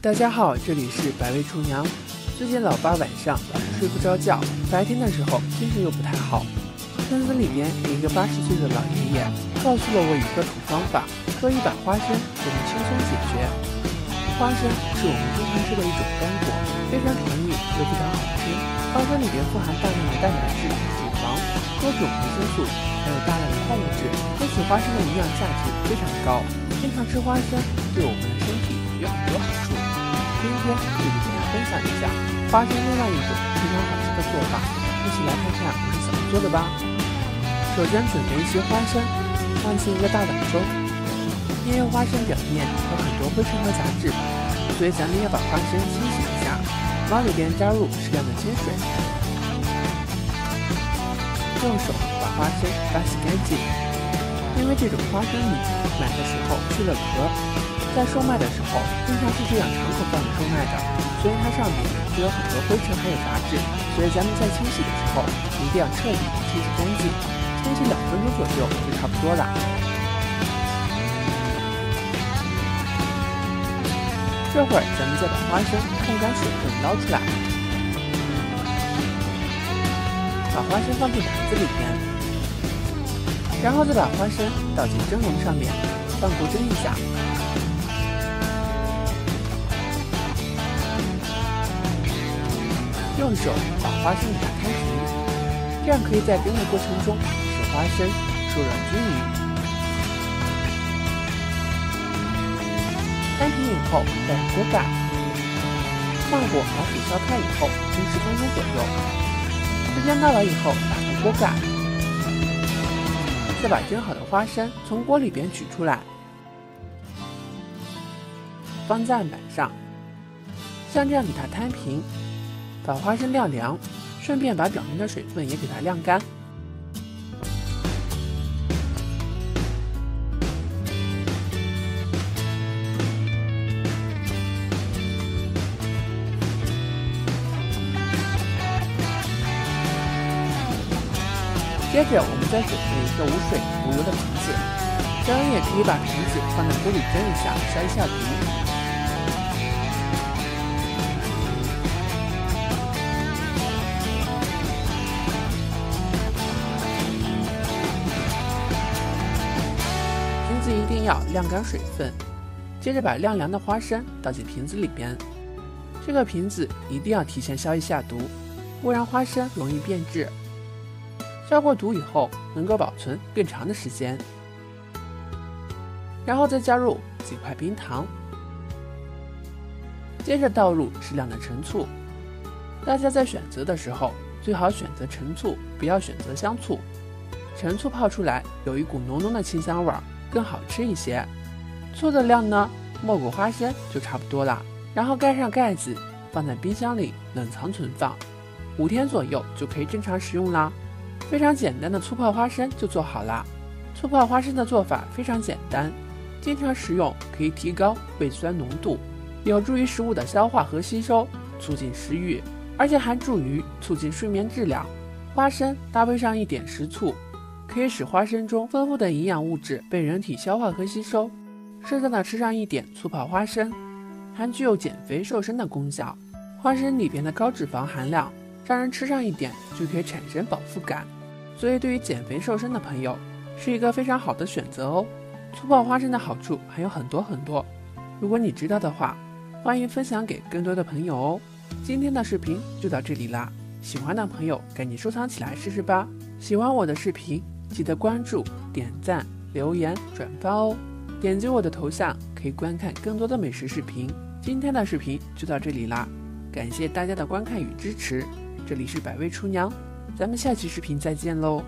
大家好，这里是百味厨娘。最近老爸晚上睡不着觉，白天的时候精神又不太好。村子里面有一个80岁的老爷爷，告诉了我一个土方法，说1把花生我们轻松解决。花生是我们经常吃的一种干果，非常甜蜜又非常好吃。花生里面富含大量的蛋白质、脂肪、多种维生素，还有大量的矿物质，因此花生的营养价值非常高。经常吃花生对我们的身体有很多好处。 今天就给大家分享一下花生另外一种非常好吃的做法，一起来看看我是怎么做的吧。首先准备一些花生，放进一个大碗中，因为花生表面有很多灰尘和杂质，所以咱们要把花生清洗一下。往里边加入适量的清水，用手把花生打洗干净，因为这种花生米买的时候去了壳。 在售卖的时候，经常是这样敞口放着售卖的，所以它上面会有很多灰尘还有杂质，所以咱们在清洗的时候一定要彻底清洗干净，清洗2分钟左右就差不多了。这会儿咱们再把花生控干水分捞出来，把花生放进盘子里面，然后再把花生倒进蒸笼上面，放锅蒸一下。 用手把花生打开匀，这样可以在蒸的过程中使花生受软均匀。摊平以后盖上锅盖，慢火把水烧开以后蒸10分钟左右。时间到了以后打开锅盖，再把蒸好的花生从锅里边取出来，放在案板上，像这样给它摊平。 把花生晾凉，顺便把表面的水分也给它晾干。接着，我们再准备一个无水无油的瓶子，当然也可以把瓶子放在锅里蒸一下，消一下毒。 一定要晾干水分，接着把晾凉的花生倒进瓶子里边。这个瓶子一定要提前消一下毒，不然花生容易变质。消过毒以后，能够保存更长的时间。然后再加入几块冰糖，接着倒入适量的陈醋。大家在选择的时候，最好选择陈醋，不要选择香醋。陈醋泡出来有一股浓浓的清香味儿。 更好吃一些，醋的量呢，没过花生就差不多了。然后盖上盖子，放在冰箱里冷藏存放，5天左右就可以正常食用啦。非常简单的醋泡花生就做好啦。醋泡花生的做法非常简单，经常食用可以提高胃酸浓度，有助于食物的消化和吸收，促进食欲，而且还助于促进睡眠质量。花生搭配上一点食醋。 可以使花生中丰富的营养物质被人体消化和吸收。适当的吃上一点醋泡花生，还具有减肥瘦身的功效。花生里边的高脂肪含量，让人吃上一点就可以产生饱腹感，所以对于减肥瘦身的朋友是一个非常好的选择哦。醋泡花生的好处还有很多很多，如果你知道的话，欢迎分享给更多的朋友哦。今天的视频就到这里啦，喜欢的朋友赶紧收藏起来试试吧。喜欢我的视频。 记得关注、点赞、留言、转发哦！点击我的头像可以观看更多的美食视频。今天的视频就到这里啦，感谢大家的观看与支持。这里是百味厨娘，咱们下期视频再见喽！